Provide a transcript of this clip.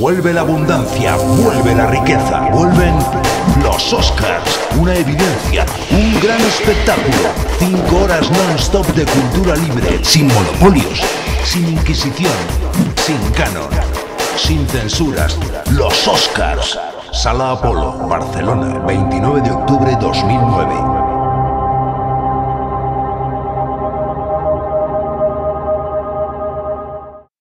Vuelve la abundancia, vuelve la riqueza, vuelven los Oscars. Una evidencia, un gran espectáculo. 5 horas non-stop de cultura libre, sin monopolios, sin inquisición, sin canon, sin censuras. Los Oscars. Sala Apolo, Barcelona, 29 de octubre 2009.